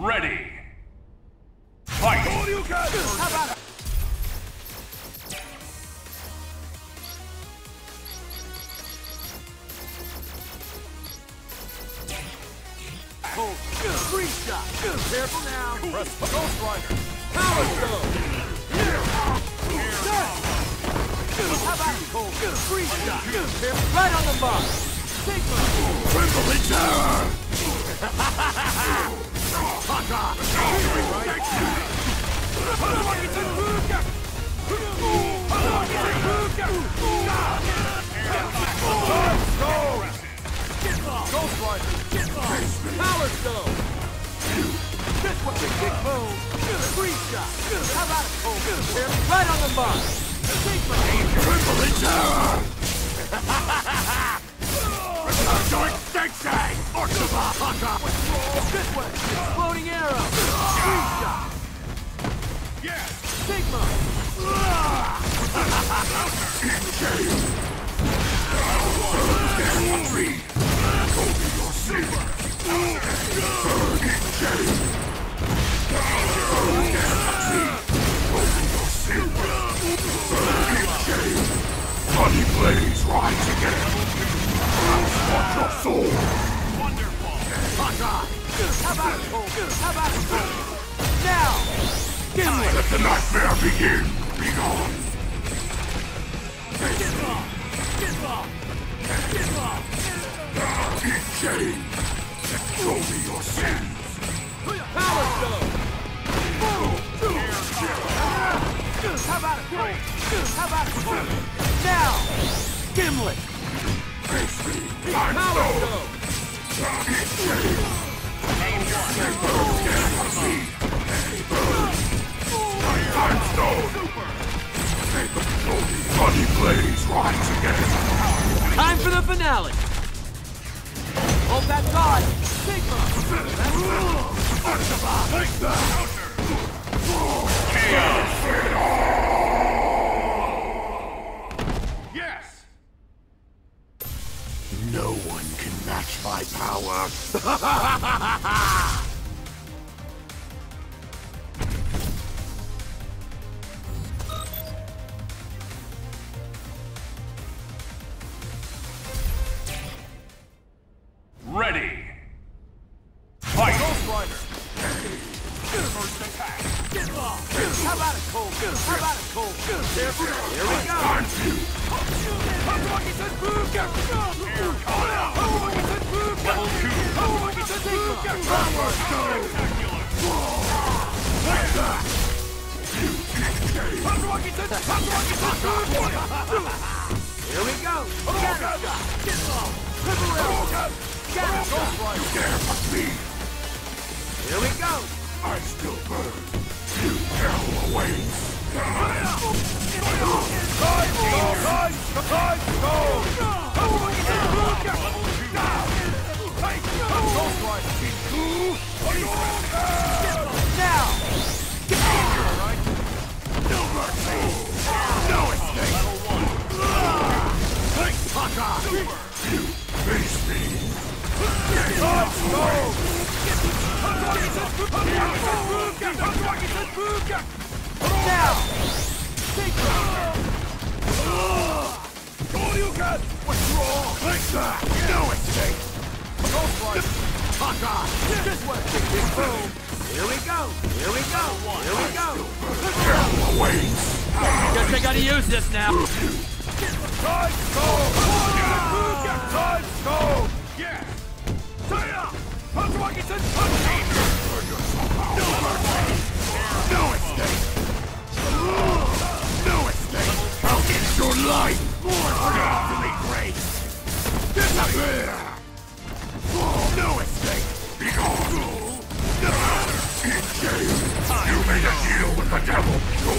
Ready. Fight. Three shot. Careful now. Press the Ghost Rider. Power stone. How about it? Three shot. Right on the box. Sigma. Trembling terror. Fuck off. Ghost Rider. Power stone. This one's a kick move. Free shot. How about it, Cole? Right on the mark. Sigma. Triple terror. Joint sensei. Archibald. This one. Exploding arrow. Free shot. Yeah. Sigma. Bloody blaze, rise again! Watch your soul! Wonderful! How about it, Cole? How about it, Cole? Now! Gimlet! Let the nightmare begin! Be gone! Get off! Get off! Get off! Eat shame! Show me your sins! Power stone! Boom! How about it, Cole? How about it, Cole? Now! Gimlet! Face me! I'm slow! I'm slow! Bloody blaze, rise again! Time for the finale! Hold that rod! Sigma! Take that! Chaos! No one can match my power! Ready! Fight! Ghost Rider! First attack! Get off! How about it, Cole? How about it, Cole? Here we go! Here we go! Get off! Triple arrow! You dare fuck me! Here we go! I still burn! You hell away! Now! Take that! All you got! Withdraw! Take that! No escape! Ghost Rider! Fuck off! This way! Boom! Here we go! Here we go! Here we go! Guess I gotta use this now! Time go! Time go! Yeah! Stay up! Punch Washington! Punch! No escape! No escape! I'll get your life! More earthly grace! Disappear! No escape! Be gone! In jail! You made a deal with the devil! Go!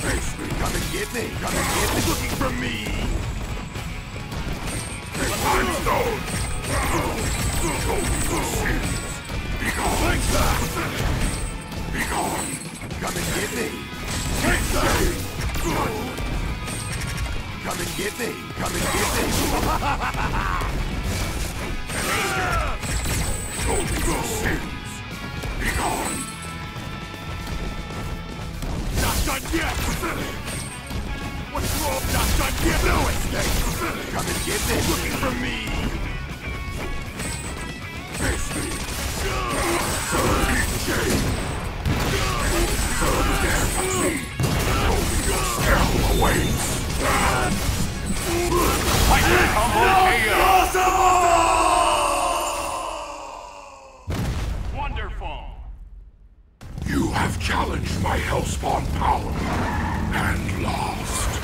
Face me! Gotta get me! Looking for me! The time stone! Go! Be gone! Like that. Be gone! Come and get me! Take that! Come and get me! Come and get me! Hold your sins! Be gone! Not done yet! What's wrong? Not done yet! No escape! Come and get me! Looking for me! Face me! Serve me! Wonderful! You have challenged my Hellspawn power and lost.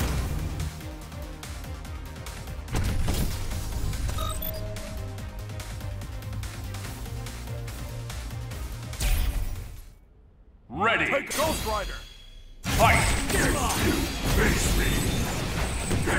Ready! Take Ghost Rider! Fight! Face you! Face me! Get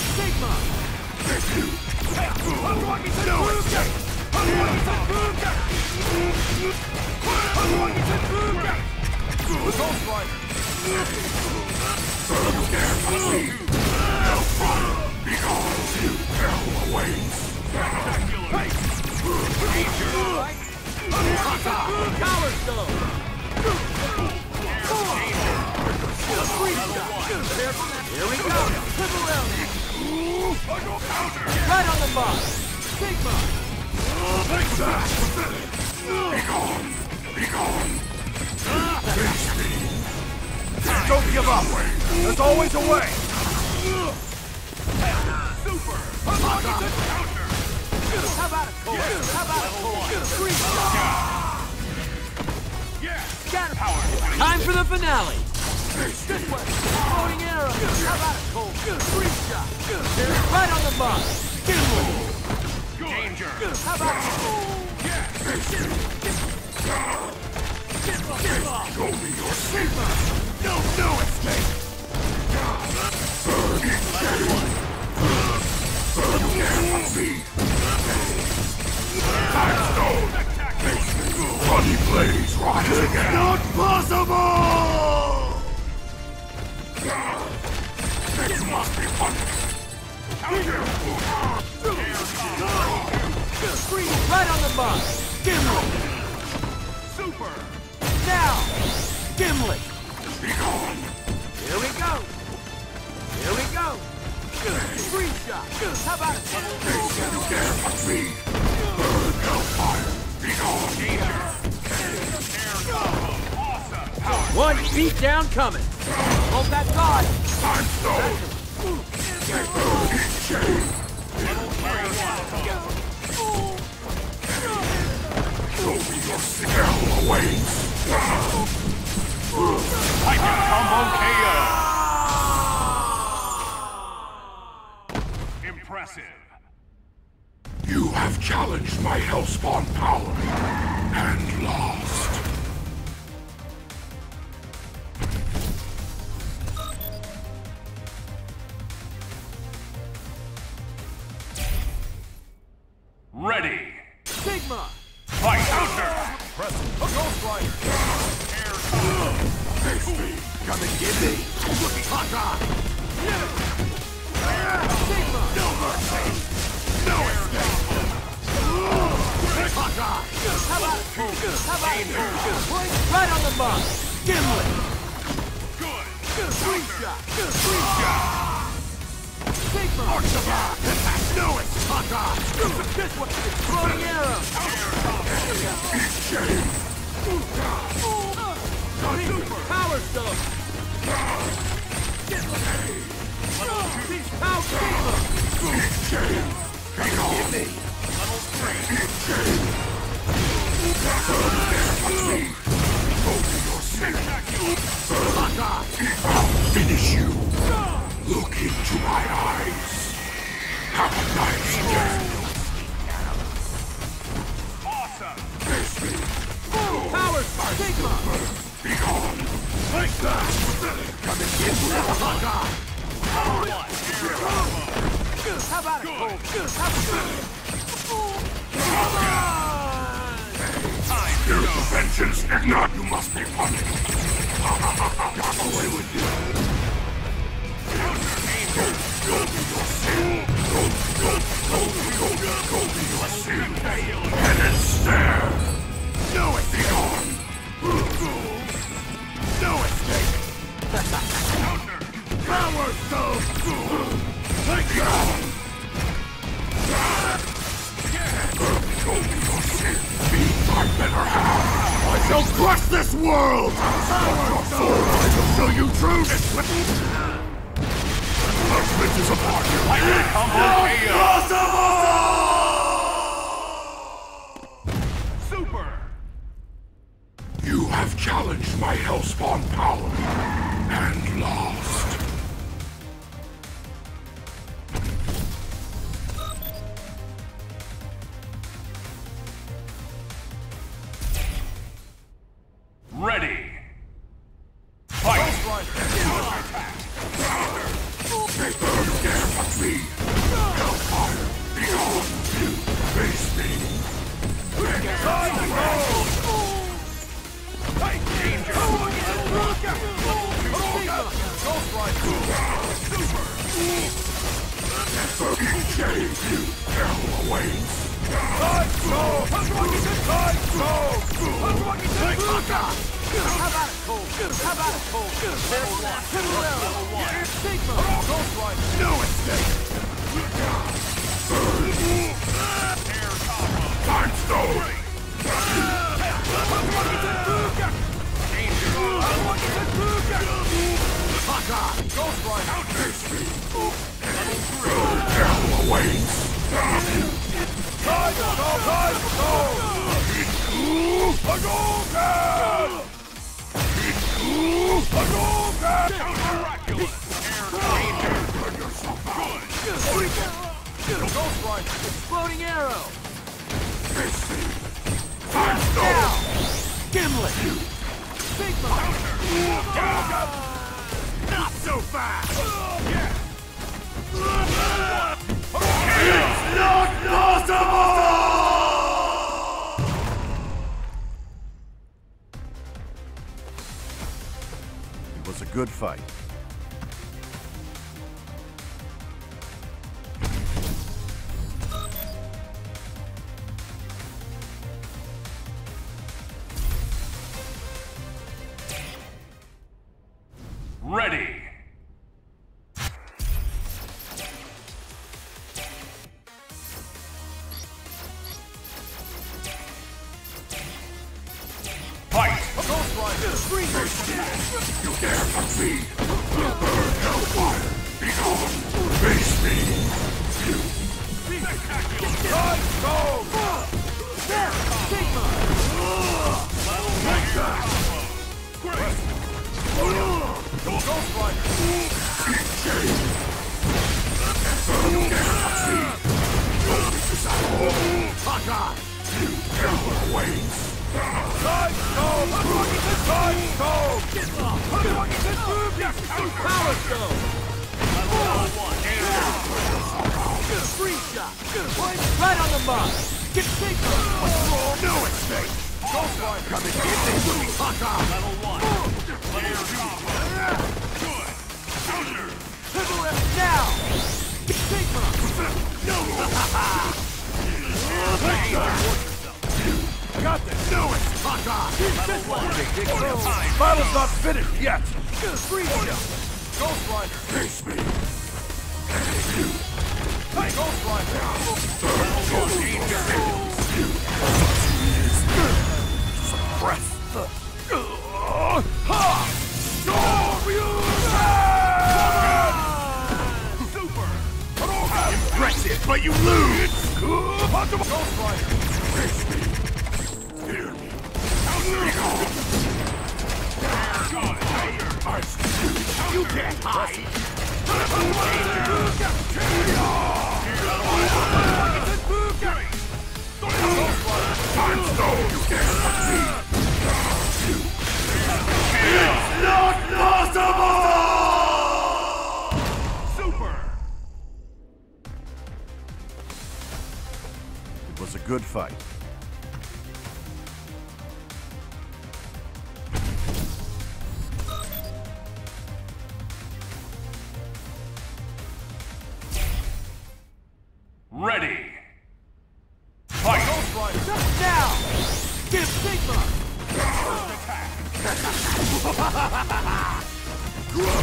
Sigma! Because you hell awaits! Here we go! Flip around! Right on the box! Sigma! Take that! Be gone! Be gone! Face me! Don't give up! There's always a way! Super! Counter! How about it, boy? How about it, boy? Scatter power! Time for the finale! This way! Floating arrow! How about it, Cole? Free shot! Right on the box! Gimlet! Danger! How about it, Cole? Get off! Show me your Sigma! No escape! Burn it! Burn it! Bloody blaze rises again! Not possible! Must be right on the box! Gimlet! Super! Now! Gimlet! Be gone! Here we go! Here we go! Free shot! How about it? They said you dare but me! One beat down coming. Hold that guard. I'm stone. Show me your scale away. I can combo KO. Impressive. You have challenged my Hellspawn power and lost. Ready! Sigma! Fight! Counter! Press a Ghost Rider! Air Face me! Come and get me! Looking hot on! Sigma! No mercy! No escape! Hot on! How about it? How about it? Right on the box! Gimlet! Good! Free shot! Sigma! Archibald! No, it's hot on! This one! Floating arrow! Eat shame! Power stone! Get away! He's power Sigma! Eat shame! Hang on! Eat shame! I'll finish you! Look into my eyes. Have a nice day. Awesome. Face me. Power Sigma. Be gone. like that. Come and get me, motherfucker! How about it, Cole? Your vengeance, Eggnog! You must be punished! Got away with you! Go to your sin! Go to your sin! And it's there! No escape! Gone! No escape! Power soul! Take it on! Go to your sin! I better have! I shall crush this world! I shall show you true! Those bitches upon you! I will come with you! Super! You have challenged my Hellspawn power and lost. Ready! Fight! Ghost Rider! They don't dare but me! Hellfire! Beyond you! Face me! Time to go! Fight danger! Ghost Rider! Super! Fucking change you! Hell awaits! Time to go! Time to go! How about it, Cole? There's Sigma! Ghost Rider! No escape! Air combo! Time stone! Ghost Rider! Face me! Go hell awaits! Time to go! Ghost Rider, exploding arrow! Gimlet! Sigma! Not so fast! It's not possible! It was a good fight. Ready! You dare fuck me! You burn hellfire! Be gone! Face me! You! Take that! Right on the mark! Get Sigma! No escape! Ghost Rider! Come and get this movie! Fuck off! Level 1! Player good! Soldier! Triple F now! Get Sigma! No! I got this! No it's fuck off! Level 1! Battle's not finished yet! Ghost Rider! Face me! Face you! Hey, Ghost Rider! Suppress the... Super! Impressive, but you lose! Ghost Rider! Face me! Hear me! You can't hide! Time stone, you can't touch me! It's not Impossible! Super! It was a good fight. Ready! Fight! Ghost Rider! Just now! Give Sigma! First attack! Ghost Rider! Level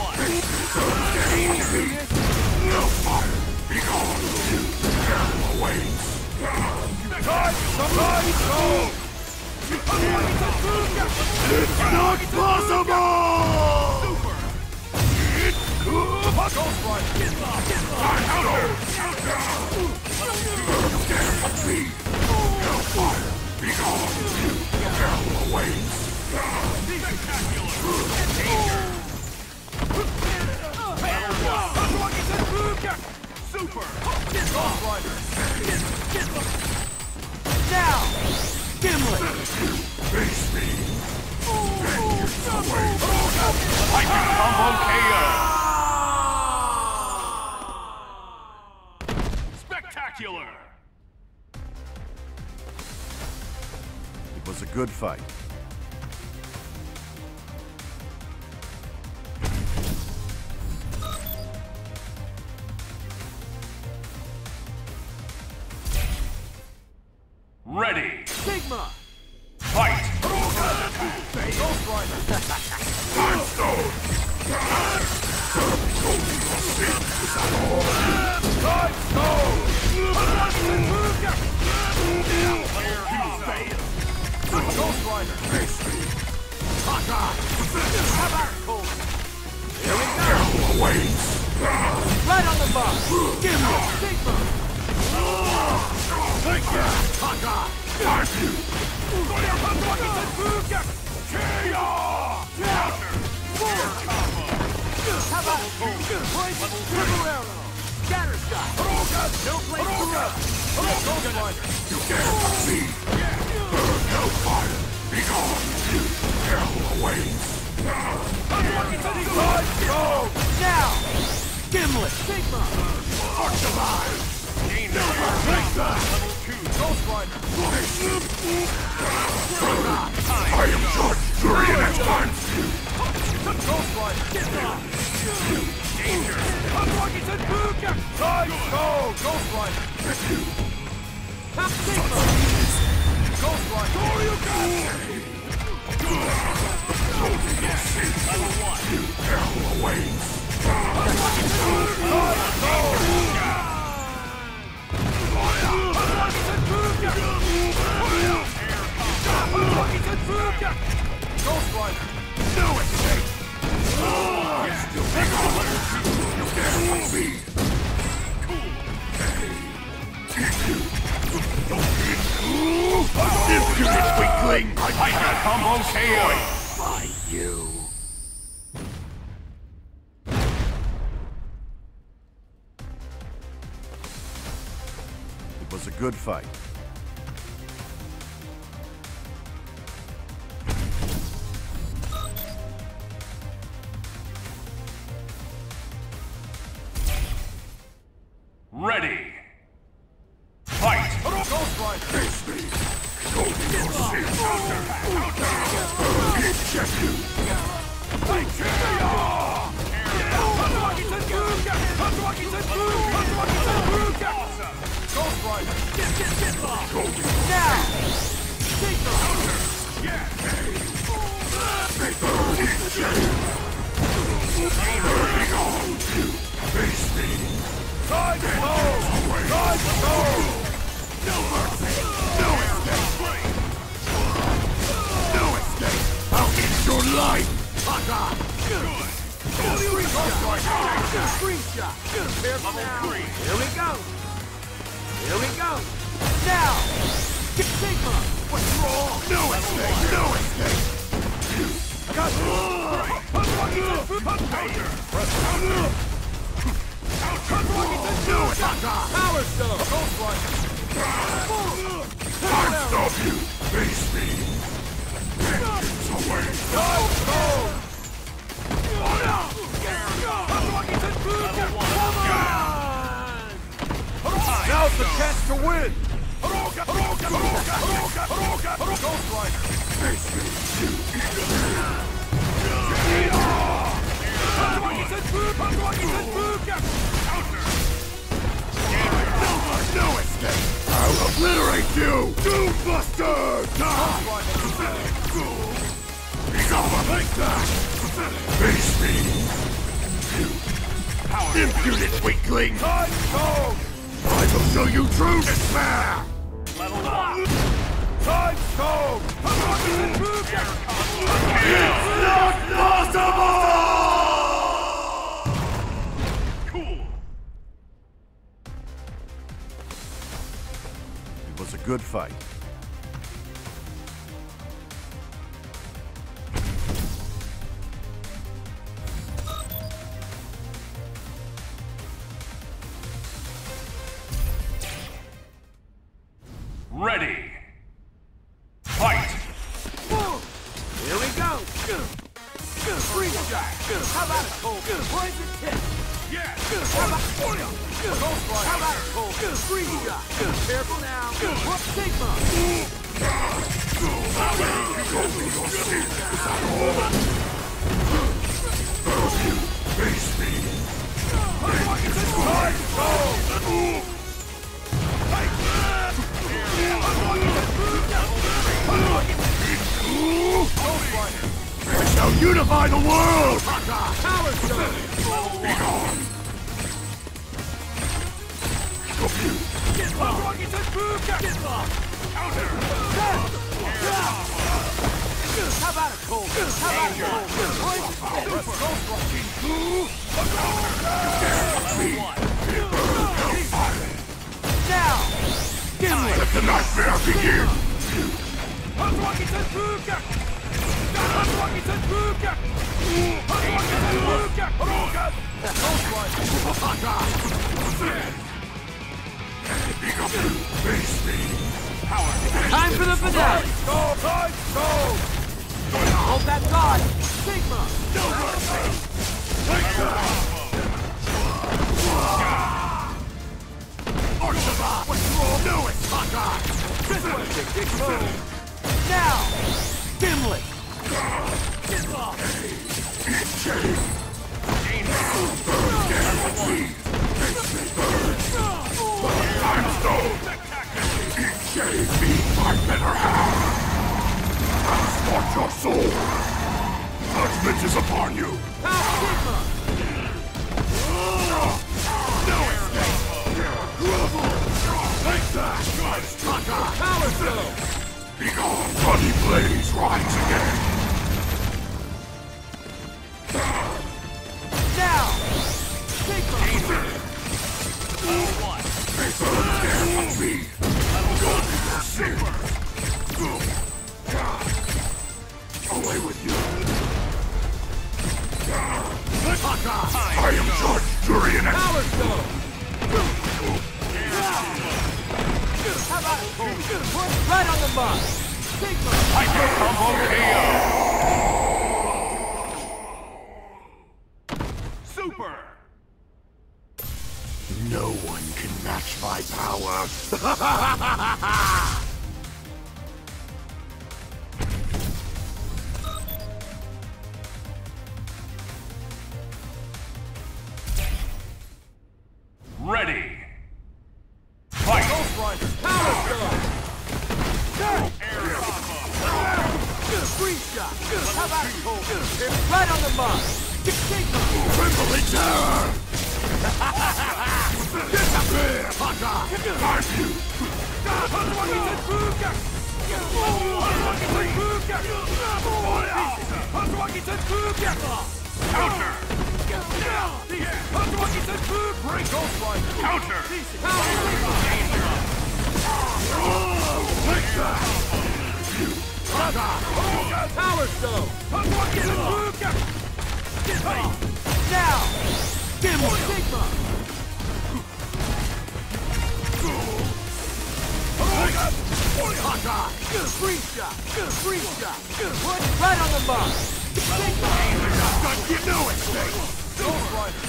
1! No fire! Because you hell awaits! Time! Somebody go! It's not possible! Super! Ghost Rider! Hellfire! Because you hell awaits! Super! Ghost Rider! Now! Gimlet! Face me! Lightning combo KO! Spectacular! It was a good fight. Ready! Sigma! Fight! Ghost Rider! Time Stone! Time Stone! Ghost Rider! Here we go! Right on the bus! Give me Sigma! Take that! Taka! Fight you! You dare succeed! Burn hellfire! Because you hell awaits! Now! Gimlet! Sigma! Archibald! I am George Durian and time to Ghost Rider! Danger! Time go! Ghost Rider! Ghost Rider! Ghost Rider! No escape! You can't be! Cool! Hey! If you get weakling, I can combo KO! By you! It was a good fight. Ready! Fight! Ghost Rider! Face me! Show me your sins! Inject you! Ghost Rider! Show me now! Take the hunter! Face me! Time to go! Time to go! No mercy! No escape! No escape! I'll get your life! Taka! Screenshot! Level 3! Here we go! Here we go! Now! Get Sigma! What's wrong? No escape! No escape! I got you! Press counter! Power Stone! Ghost Rider! I stop you! Face me! It's away! Now's the chance to win! Ghost Rider! Face me! No escape! I'll obliterate you! Doombuster! He's over like that! Face me! You impudent weakling! I will show you true despair! Level up! Time stone! It's not possible! It was a good fight. Ready. Fight. Here we go. Free jack. How about it, Cole? Poison tip. Yeah. How about it? Ghost Rider! How about it, Cole? Freeze shot! Careful now! Whoop Sigma! I shall unify the world! Power Stone! Get low! Get low! Outer! How about it, Cole? How about it, Cole? Now! Let the nightmare begin! Time for the finale! Hold that guard! Sigma! No mercy! Archibald! What's wrong? No, it's Hawkeye! This way! Now! Gimlet! Get lost! I'm so... Gave me my better half! I'll scorch your soul! Judgment is upon you! No escape! Take that! Power Stone! Begone, bloody blaze rides again! Now! Sigma! They burn down on me! Away with you! I am George Durian X! Power Stone! How about it? Push right on the bus! Sigma! Hyper combo KO! Super! No one can match my power! Ready! Fight! Ghost Rider! Power Stone! Air combo! Freeze shot! How about it, Cole? Right on the mark! Trembling terror! Disappear, fucker! I'm you! Counter! Counter! Power Stone! Now! Gimlet! Sigma! Hawkeye! Free shot! Free shot! Put right on the mark! You know it! Ghost Rider!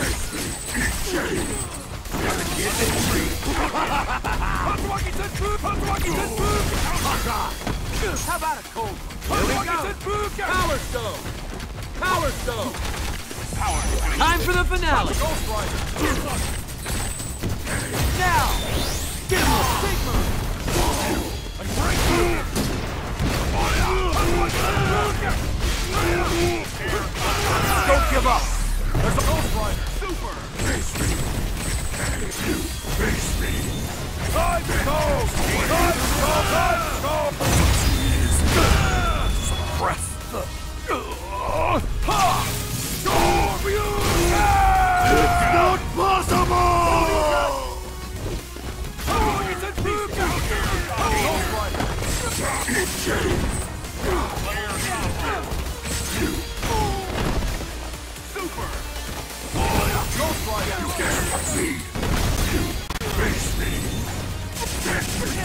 How about a cold one? Here we go! Power Stone! Power Stone! Time for the finale! Ghost Rider! Now! Gimlet! Sigma! Don't give up! There's a Ghost Rider! Super! Face me! Can you face me? Time to go! Time to go! Time to go! Suppress the... Ha! It's not possible! It's How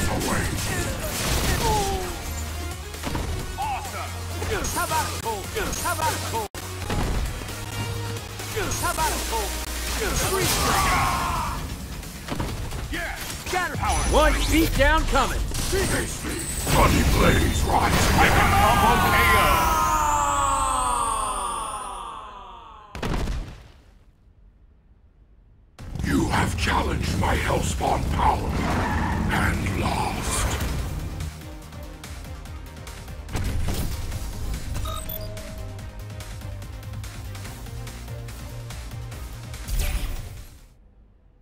about a cold? How about a cold? How about a cold? Yeah! Scatter power! One beat down coming! Face me! Bloody blaze rise! I can combo KO! You have challenged my Hellspawn power and lost.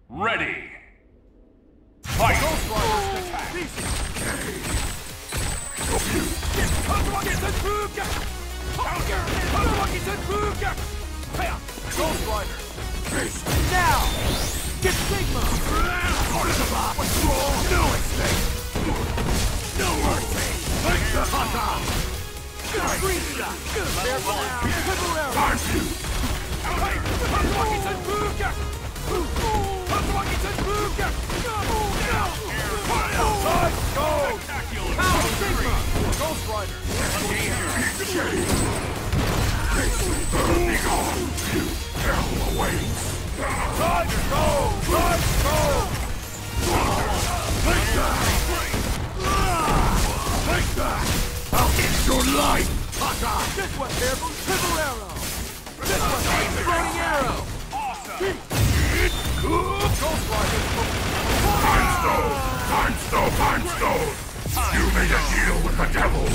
Ready. Fight. Ghost Rider attack. Ghost Rider. Now. Get Sigma. What's wrong? No escape. No mercy. Take the hot dog. Ghost Rider! Hell awaits! Time to go! Time to go! Take that! Take that! I'll get your life! Hawkeye! This one, Bearable! Triple arrow! This one, exploding arrow! Awesome! Ghost Rider! Time stone! Time stone! Time stone! You made a deal with the devil!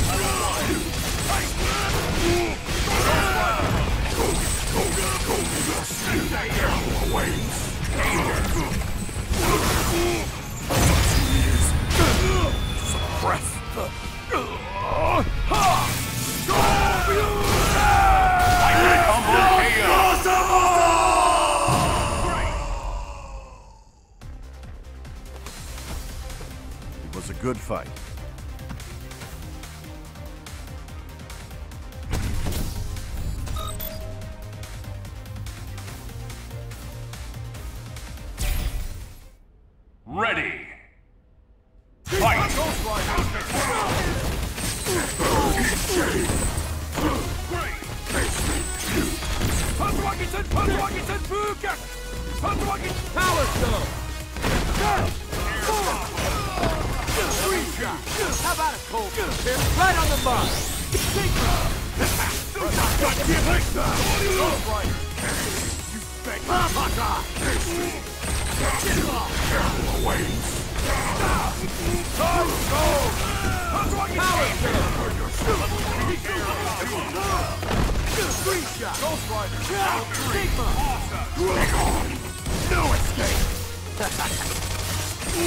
Go, your sin! Hell awaits! Suppress the... It was a good fight. Ready! Fight! Ghost Rider! Power Stone! How about a cold? Right on the mark! Hell awaits! Ghost Rider! Sigma! Awesome! No escape!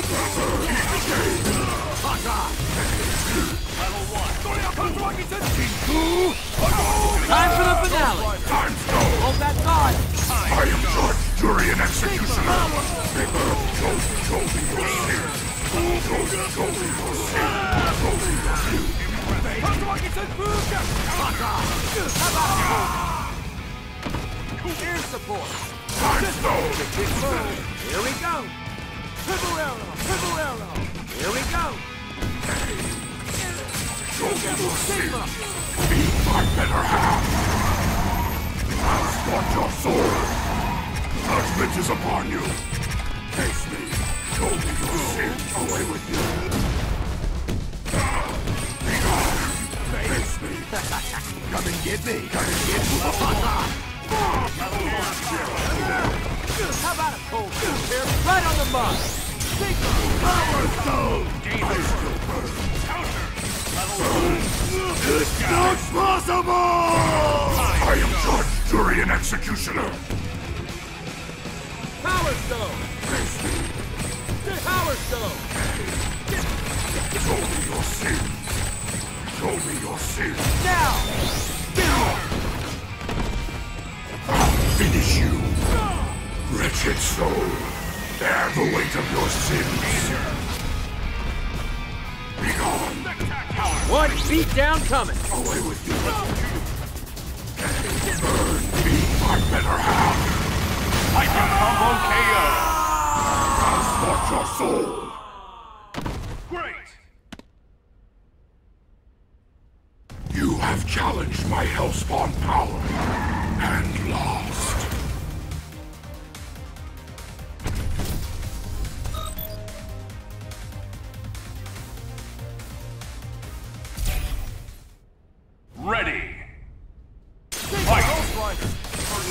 Time for the finale! Hold that thought! I am George Durian Executioner! Air support! Here we go! Triple arrow! Here we go! Sigma! Be my better half! I'll spot your soul! Judgment is upon you! Face me! Show me your sins! Away with you! Face me! Come and get me! Come and get me! How about a cold spear right on the mud? Sigma! Power stone! Counter! It's not possible! I am George Durian, Executioner! Power Stone! Face me! Power Stone! Show me your sin! Show me your sin! Now! I'll finish you! Wretched soul! Bear the weight of your sins! Be gone! One beatdown coming! Away with you! Burn me, my better half! I can combo KO! I'll spot your soul! Great! You have challenged my Hellspawn power, and lost. Ready! Fight! Ghost Rider! Burn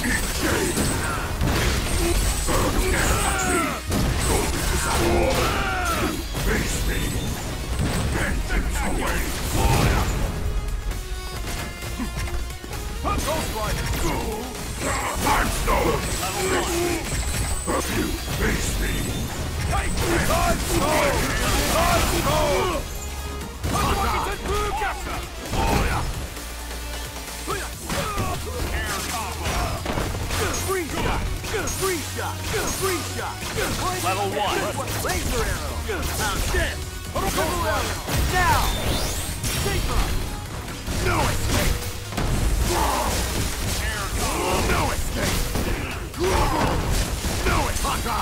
in shame! Burn at me! Go to this war! You face me! Vengeance away! Ghost Rider! Go! I'm stone! Face me! But you face me! Take me! God's soul! Free shot! Level 1! Laser arrow! Found dead! Double arrow! Now! Sigma! No escape! No escape! No escape!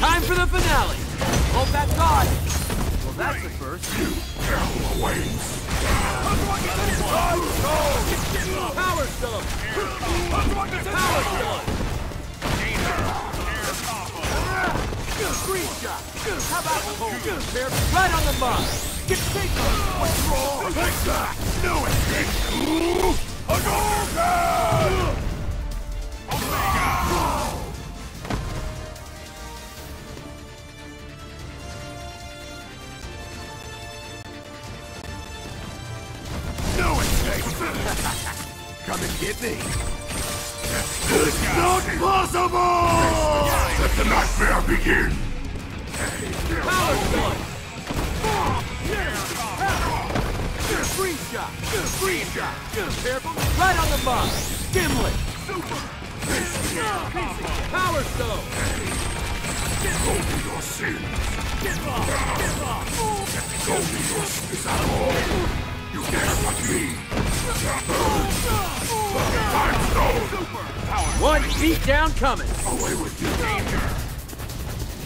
Time for the finale! Hold that god! Well, that's the first. You hell awaits! Power Stone! Power Stone! Shot. How about a whole pair right on the mud? Get Sigma! What's wrong? Take that! No escape! A golden! Omega! No escape! Come and get me! It's not possible! Let the nightmare begin! Power Stone! Free shot! Careful! Right on the box! Gimlet! Super! Power Stone! Go to your sins! Go to your sins at all! You dare not me! Time Stone! One beatdown coming! Away with you! Danger!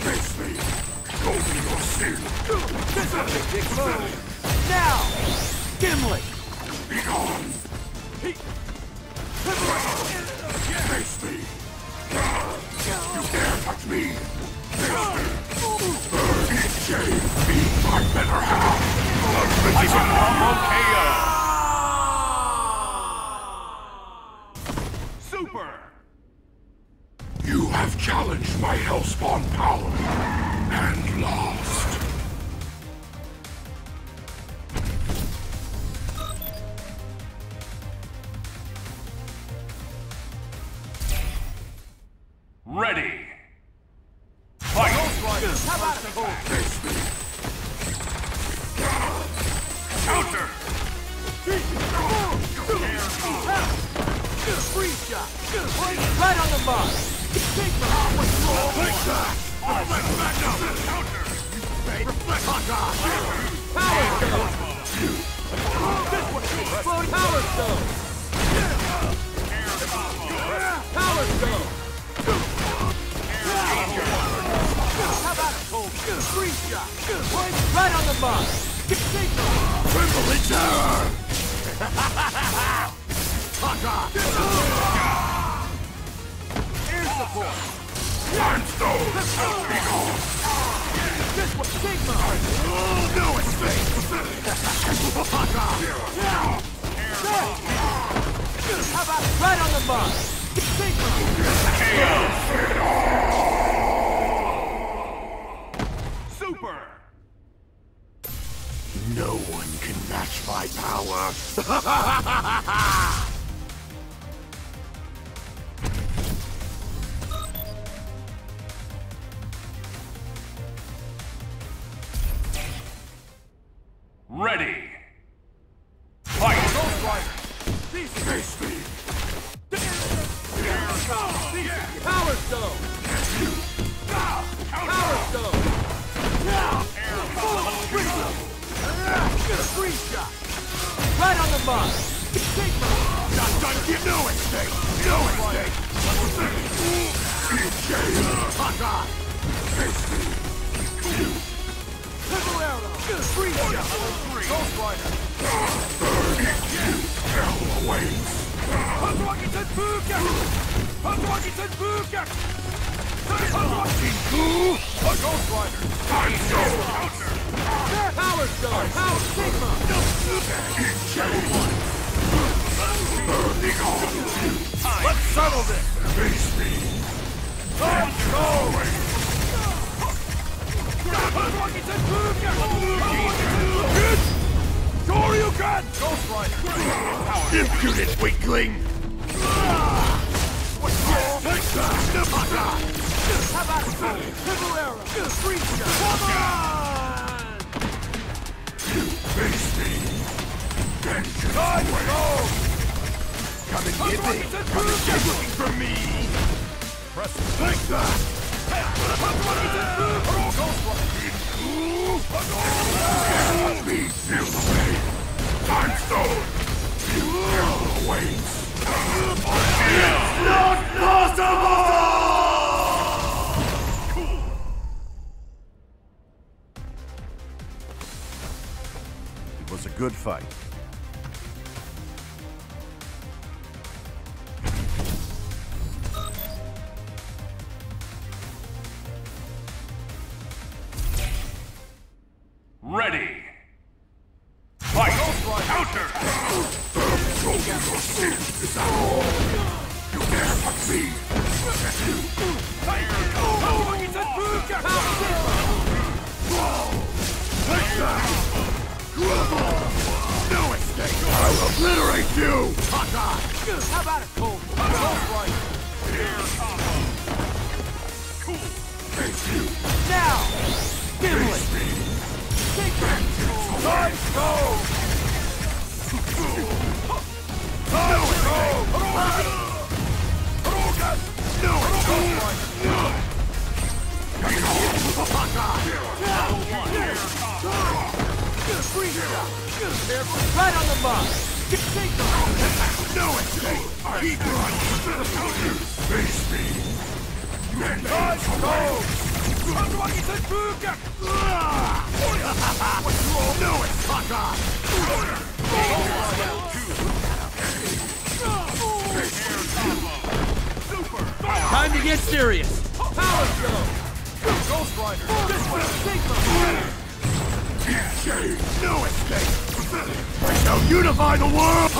Face me! Show me your sin! This is a big move! Now! Gimlet! Be gone! Face me! You dare touch me! Face me! Burn in shame! Be my better half! I can combo KO! Super! You have challenged my Hellspawn power! And lost. Ready. Fight. How about a full face me? Counter. Free shot. Right on the box. Take that. I'll let back up! Counter! Reflect! Power Stone! This one's floating! Power Stone! Power Stone! How about a cold free shot? Right on the box! Tremble in terror! Fuck off! Here's the force! Limestone! This was Sigma! No, it's fake! Fuck off! Now! How about right on the bus? Sigma! Super! No one can match my power! Ready! Fight! Ghost Rider! These face me! Power Stone! Power Stone! Free shot! Right on the mark! Sigma! Not done yet! No escape! No escape! Fuck off! Face me! You! Triple arrow! Free shot! Ghost Rider! You! Hell awaits! Hunter Washington Booker! A Ghost Rider! I'm so counter! Power Star! Power Sigma! Let's settle this! Face me! Sure you can! Ghost Rider! Impudent weakling! How about it? Triple arrow! Free shot! Come on! Face me! Vengeance! Come and get me! Come and get looking for me! Press like that! Time stone! Hell awaits! It's not possible! Cool! It was a good fight. Ready! Fight! Counter! You dare fuck me! Fire! No escape! I'll obliterate you! Fuck off! How about a cold? Right. Here comes. Cool. Face you. Now! Gimlet! Let's go! No escape! No escape! Fuck off! Free shot! Right on the box! Take the hole! No escape! Keep on! Face me! Let's go! No escape! Time to get serious! Power Stone! Ghost Rider! This way! No escape! I shall unify the world!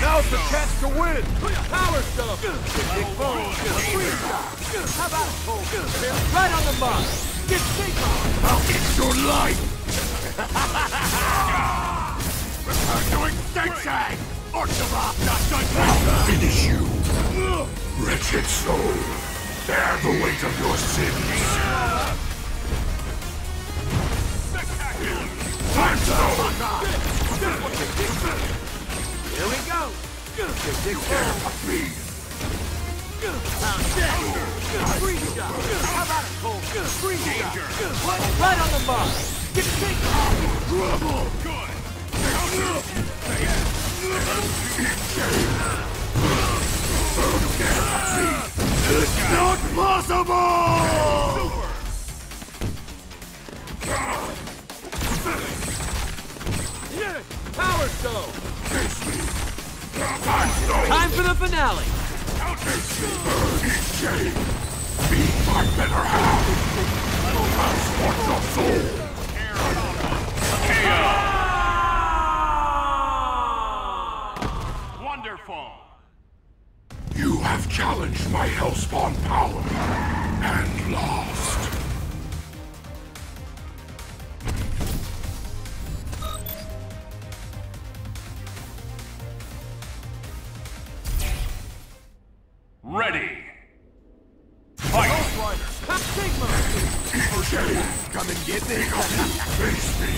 Now's the chance to win! Power Stone! How about a pole? Right on the mark! Get Sigma! I'll eat your life! Return to extinction! Archibald! I'll finish you! Wretched soul! Bear the weight of your sins! Time to here we go! You care about me! Free shot! How about a cold? Free shot! Right on the bus! Get big! Trouble! Good! You care about me! It's not possible! Super! Power Stone! Time for the finale! Be my better half! Transport your soul! Chaos! Wonderful! You have challenged my Hellspawn power and lost. Ready! Fight! Ghost Rider! Pack Sigma! Okay. Come and get me! Face me!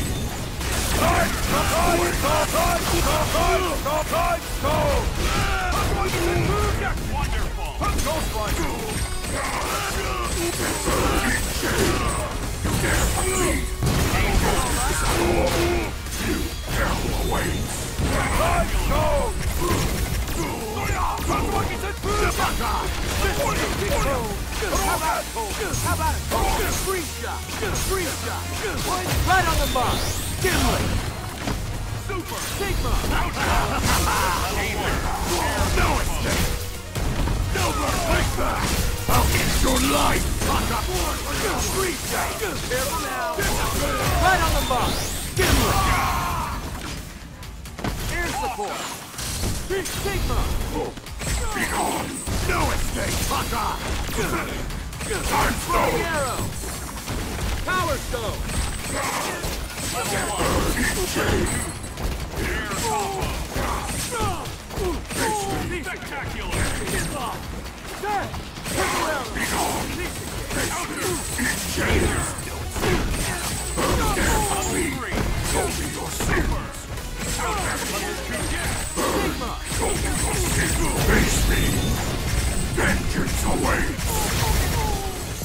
Right on the mark! Gimlet! Super! Sigma! No escape! No break back! I'll end your life! Right on the box! Gimlet! Air support! Big Sigma! Be gone! No escape! Time Stone! Power Stone! Get spectacular! Face me! Vengeance awaits!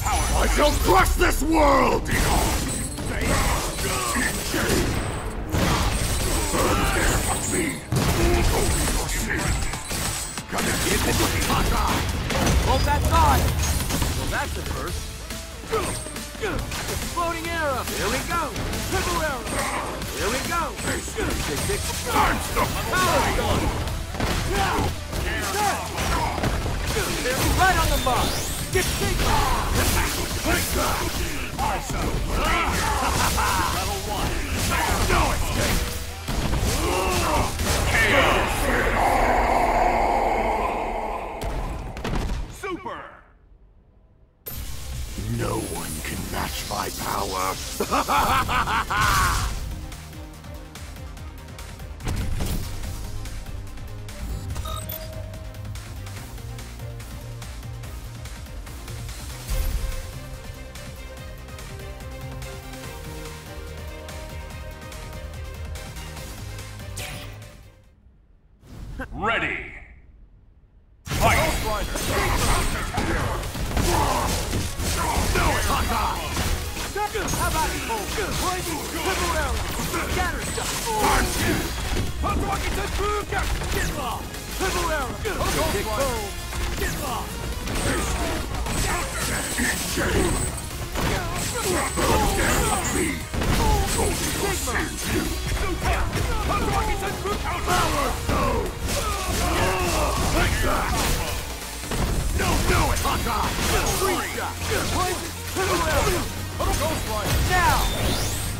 I shall crush this world! Oh, that's odd! Well, that's a first. Exploding arrow! Here we go! Triple arrow! Here we go! Time stop! Power stone! Right on the mark! Get Sigma! Level one! No escape! Chaos! No one can match my power! Ready! Ghost Rider! Now!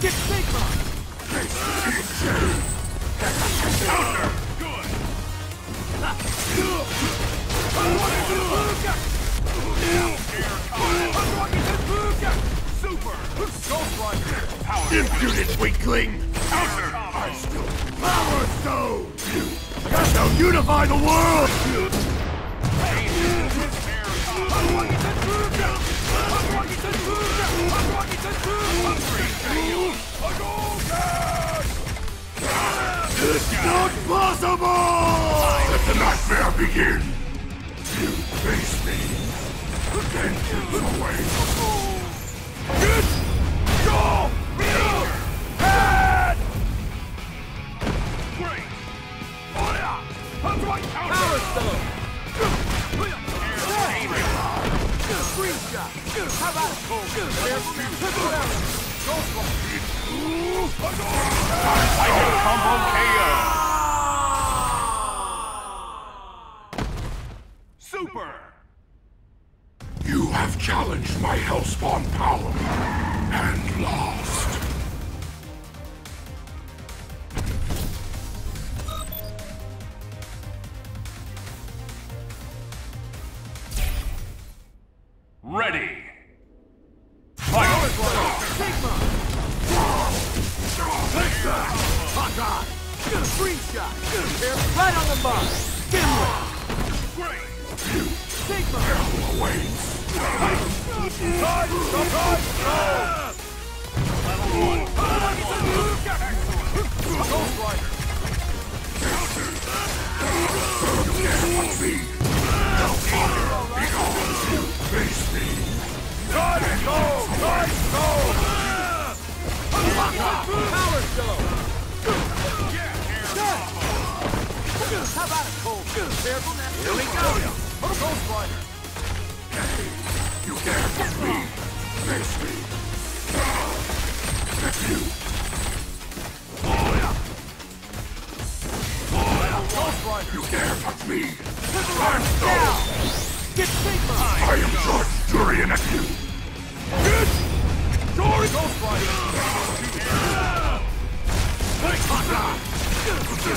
Get Sigma! Counter! Good! Super! Ghost Rider! Power! Impudent weakling! Counter! I still Power Stone! You! I shall unify the world! It's not possible! Let the nightmare begin! You face me! Vengeance awaits! Get your head! Great! Power Stone! How about it? Ghost Rider. I can combo KO. Super. You have challenged my Hellspawn power and lost. Ready. Fire. Sigma. Hot eye. Freeze shot. Right on the bus. Gimlet. Great. Sigma. Hell away. Ghost Rider. Face me! Guys go! Power show! How about it, Cole? Careful now! Here we go! Ghost Rider! Hey, you dare with me! Face me! That's you! Ghost Rider! You dare touch me! I'm so... Get Sigma! I am George Durian at you! Get George! Ghost Rider!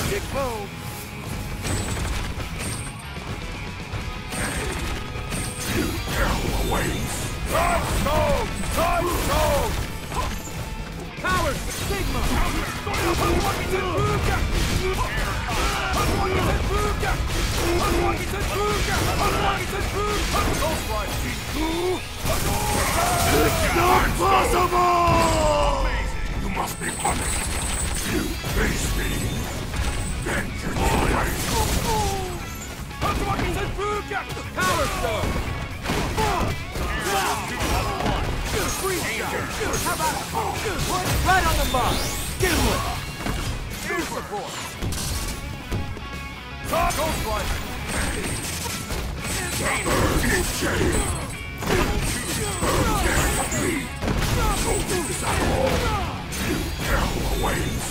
Kick home! You terrible awaits! Time zone! Power Sigma! It's not possible! You must be punished. You face me. Then you're power stone! How about it? Right on the mark! Gimlet! Super support! Ghost Rider! The bird is changed! The bird is at all! You hell awaits!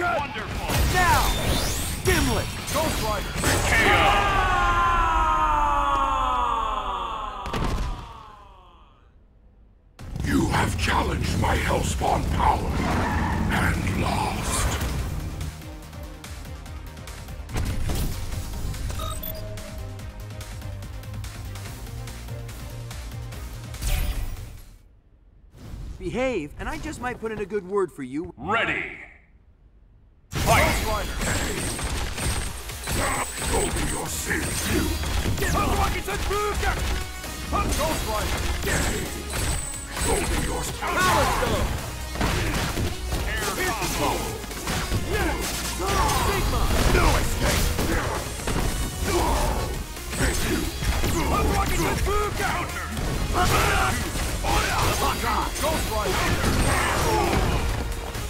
Wonderful! Now! Gimlet! Ghost Rider! KO! Challenged my Hellspawn power and lost. Behave, and I just might put in a good word for you. Ready. Fight. Go to your sins, you. Get the rockets and move. Ghost Rider. Go to your power! Sigma! No escape! Face you! Ghost Rider!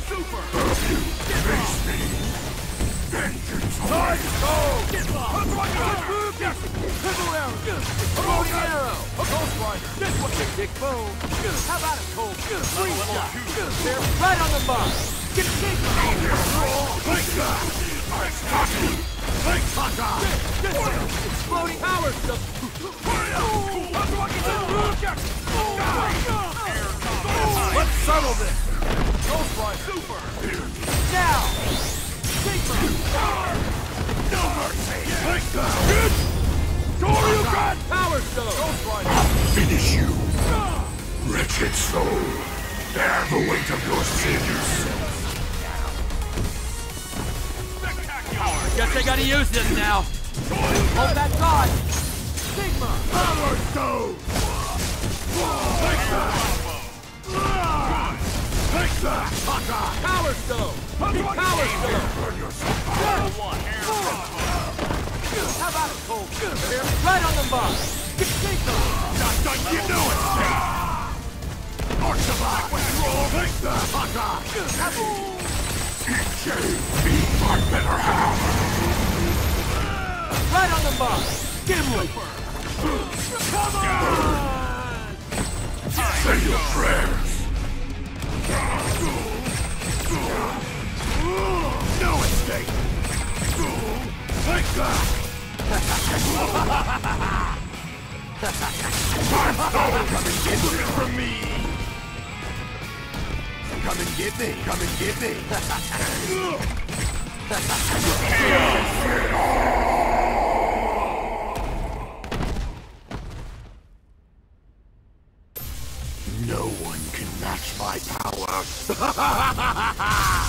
Super! Face me! Vengeance! Dick boom! How about it, Cole? Freeze shot! They're right on the bus! Get Sigma! Exploding power stuff! Let's settle this! Ghost Rider! Super! Now! Sigma! No mercy! Good! Dorian X! Power stuff! Ghost Rider! I'll finish you! Wretched soul, bear the weight of your sins. Power. Guess I gotta use this now. Hold that god. Sigma. Power stone. Power stone. How about it, Cole? Right on the bus. Get Sigma. Not done, you know it. Archibald! Take the fuck off! Be my better half! Right on the bus! Gimlet! Come on! Say your prayers! No escape! Take that! Come and get it from me! Come and get me! Come and get me! No one can match my power!